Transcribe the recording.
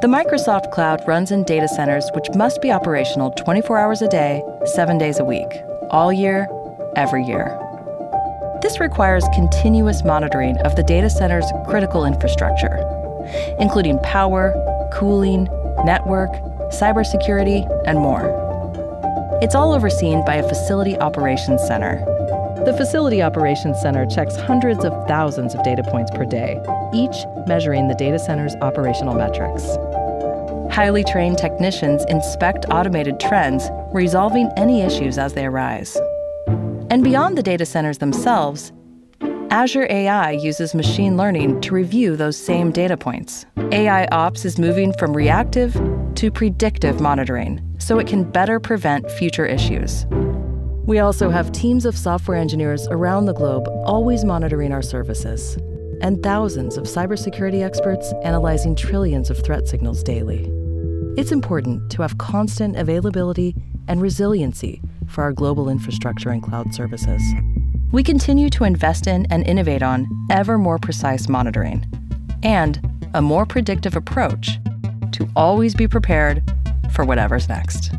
The Microsoft Cloud runs in data centers which must be operational 24 hours a day, 7 days a week, all year, every year. This requires continuous monitoring of the data center's critical infrastructure, including power, cooling, network, cybersecurity, and more. It's all overseen by a Facility Operations Center. The Facility Operations Center checks hundreds of thousands of data points per day, each measuring the data center's operational metrics. Highly trained technicians inspect automated trends, resolving any issues as they arise. And beyond the data centers themselves, Azure AI uses machine learning to review those same data points. AIOps is moving from reactive to predictive monitoring, so it can better prevent future issues. We also have teams of software engineers around the globe always monitoring our services, and thousands of cybersecurity experts analyzing trillions of threat signals daily. It's important to have constant availability and resiliency for our global infrastructure and cloud services. We continue to invest in and innovate on ever more precise monitoring and a more predictive approach to always be prepared for whatever's next.